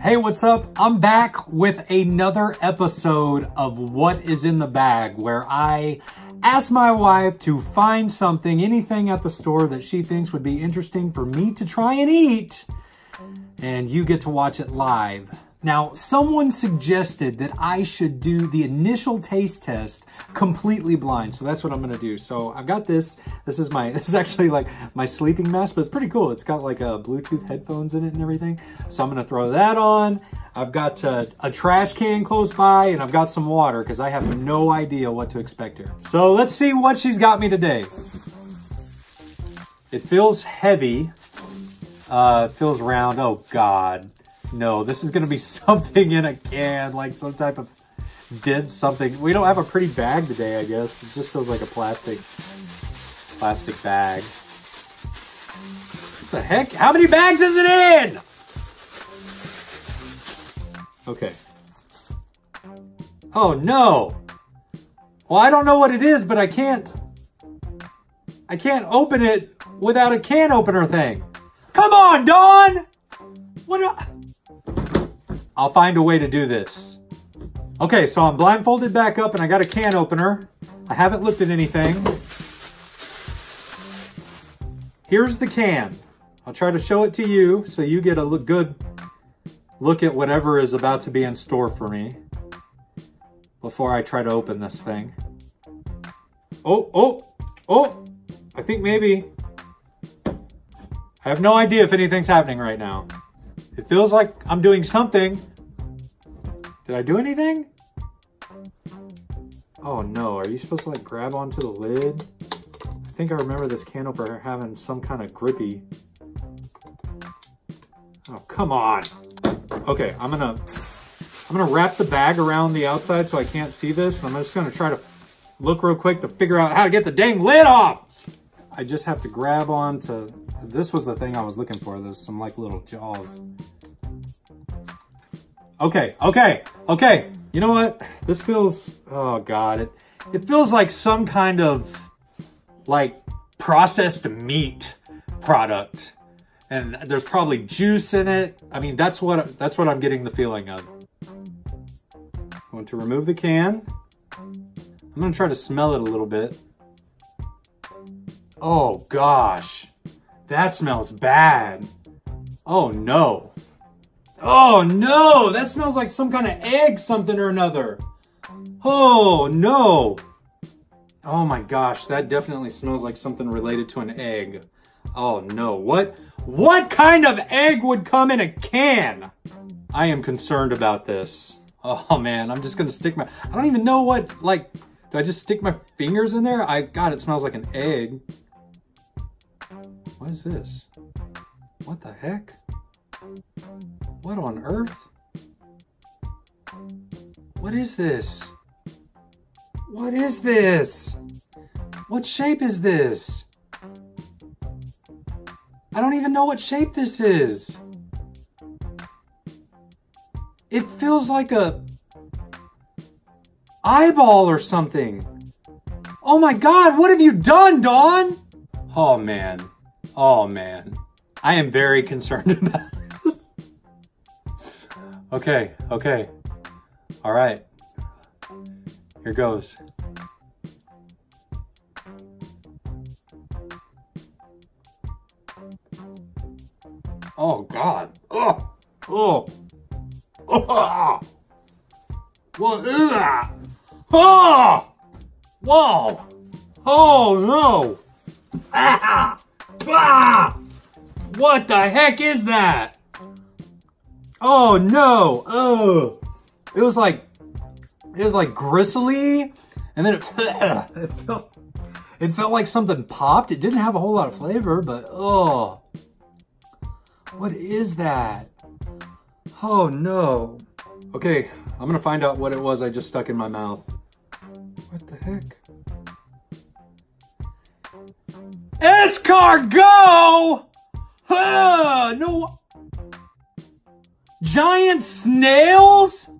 Hey, what's up? I'm back with another episode of What Is in the Bag, where I ask my wife to find something, anything at the store that she thinks would be interesting for me to try and eat, and you get to watch it live. Now, someone suggested that I should do the initial taste test completely blind. So that's what I'm gonna do. So I've got this. This is actually like my sleeping mask, but it's pretty cool. It's got like a Bluetooth headphones in it and everything. So I'm gonna throw that on. I've got a trash can close by, and I've got some water because I have no idea what to expect here. So let's see what she's got me today. It feels heavy. It feels round. Oh God. No, this is gonna be something in a can, like some type of dense something. We don't have a pretty bag today, I guess. It just feels like a plastic bag. What the heck? How many bags is it in? Okay. Oh no. Well, I don't know what it is, but I can't open it without a can opener thing. Come on, Dawn! I'll find a way to do this. Okay, so I'm blindfolded back up and I got a can opener. I haven't looked at anything. Here's the can. I'll try to show it to you so you get a good look at whatever is about to be in store for me before I try to open this thing. Oh, I think maybe. I have no idea if anything's happening right now. It feels like I'm doing something. Did I do anything? Oh no, are you supposed to like grab onto the lid? I think I remember this can opener having some kind of grippy. Oh, come on. Okay, I'm gonna wrap the bag around the outside so I can't see this. And I'm just gonna try to look real quick to figure out how to get the dang lid off. I just have to grab onto, this was the thing I was looking for. There's some like little jaws. Okay. You know what? This feels, oh God. It feels like some kind of like processed meat product. And there's probably juice in it. I mean, that's what I'm getting the feeling of. I want to remove the can. I'm gonna try to smell it a little bit. Oh gosh. That smells bad. Oh no. Oh no, that smells like some kind of egg something or another. Oh no. Oh my gosh, that definitely smells like something related to an egg. Oh no, what kind of egg would come in a can? I am concerned about this. Oh man, I'm just gonna stick my, I don't even know what, like, do I just stick my fingers in there? God, it smells like an egg. What is this? What the heck? What on earth? What is this? What is this? What shape is this? I don't even know what shape this is. It feels like a eyeball or something. Oh my God, what have you done, Dawn? Oh man. Oh man, I am very concerned about this. Okay. All right, here goes. Oh God, oh. What is that? Oh, whoa, oh no, ah. Ah! What the heck is that? Oh no! Oh, it was like gristly, and then it felt like something popped. It didn't have a whole lot of flavor, but oh, what is that? Oh no! Okay, I'm gonna find out what it was I just stuck in my mouth. What the heck? Escargot! Huh, no. Giant snails?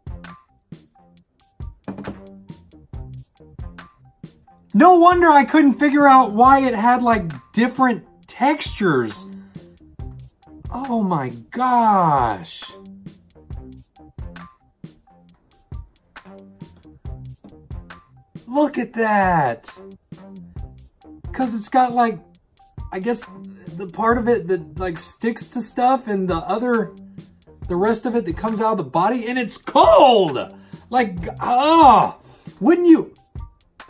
No wonder I couldn't figure out why it had like different textures. Oh my gosh. Look at that! Because it's got like, I guess the part of it that like sticks to stuff and the rest of it that comes out of the body, and it's cold! Like, wouldn't you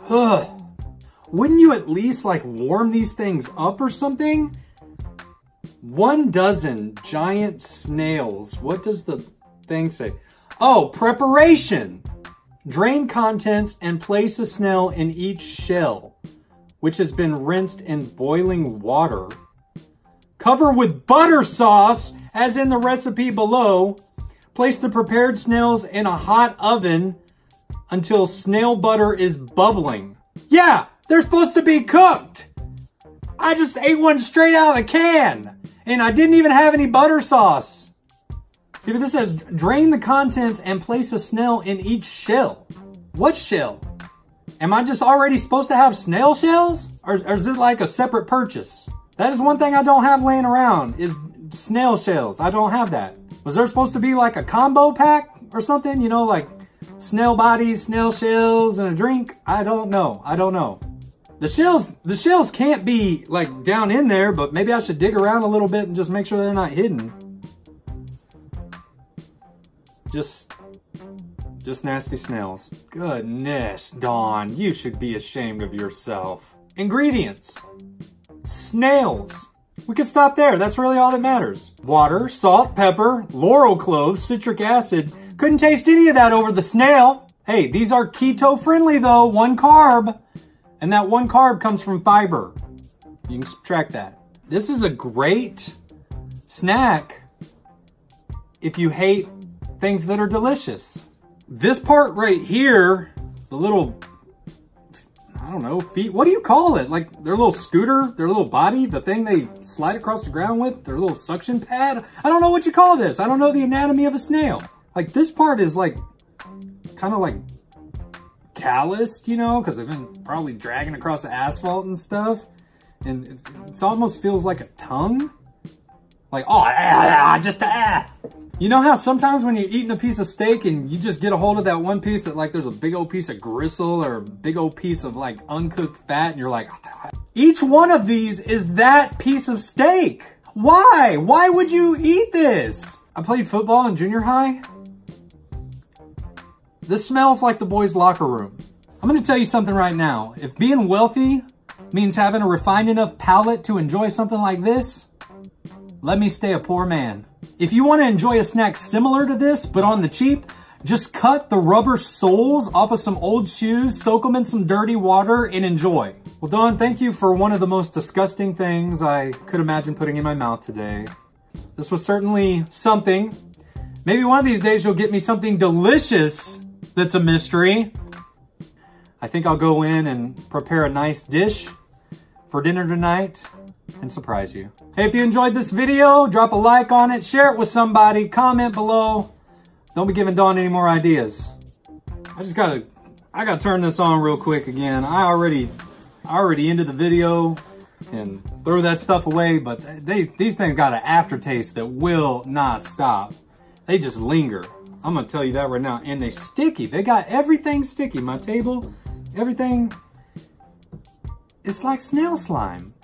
at least like warm these things up or something? 1 dozen giant snails. What does the thing say? Oh, preparation. Drain contents and place a snail in each shell, which has been rinsed in boiling water. Cover with butter sauce, as in the recipe below. Place the prepared snails in a hot oven until snail butter is bubbling. Yeah, they're supposed to be cooked. I just ate one straight out of the can. And I didn't even have any butter sauce. See, but this says, drain the contents and place a snail in each shell. What shell? Am I just already supposed to have snail shells? Or is it like a separate purchase? That is one thing I don't have laying around, is snail shells. I don't have that. Was there supposed to be like a combo pack or something? You know, like snail bodies, snail shells, and a drink? I don't know. I don't know. The shells can't be like down in there, but maybe I should dig around a little bit and just make sure they're not hidden. Just nasty snails. Goodness, Dawn, you should be ashamed of yourself. Ingredients, snails. We could stop there, that's really all that matters. Water, salt, pepper, laurel cloves, citric acid. Couldn't taste any of that over the snail. Hey, these are keto friendly though, 1 carb. And that 1 carb comes from fiber. You can subtract that. This is a great snack if you hate things that are delicious. This part right here, the little, I don't know, feet, what do you call it? Like their little scooter, their little body, the thing they slide across the ground with, their little suction pad. I don't know what you call this. I don't know the anatomy of a snail. Like this part is like, kind of like calloused, you know, because they've been probably dragging across the asphalt and stuff, and it almost feels like a tongue, like you know how sometimes when you're eating a piece of steak and you just get a hold of that one piece that like there's a big old piece of gristle or a big old piece of like uncooked fat, and you're like, each one of these is that piece of steak. Why would you eat this? I played football in junior high. This smells like the boys' locker room. I'm gonna tell you something right now. If being wealthy means having a refined enough palate to enjoy something like this, let me stay a poor man. If you wanna enjoy a snack similar to this, but on the cheap, just cut the rubber soles off of some old shoes, soak them in some dirty water, and enjoy. Well, Dawn, thank you for one of the most disgusting things I could imagine putting in my mouth today. This was certainly something. Maybe one of these days you'll get me something delicious. That's a mystery. I think I'll go in and prepare a nice dish for dinner tonight and surprise you. Hey, if you enjoyed this video, drop a like on it, share it with somebody, comment below. Don't be giving Dawn any more ideas. I gotta turn this on real quick again. I already ended the video and threw that stuff away, but these things got an aftertaste that will not stop. They just linger. I'm gonna tell you that right now. And they're sticky. They got everything sticky. My table, everything. It's like snail slime.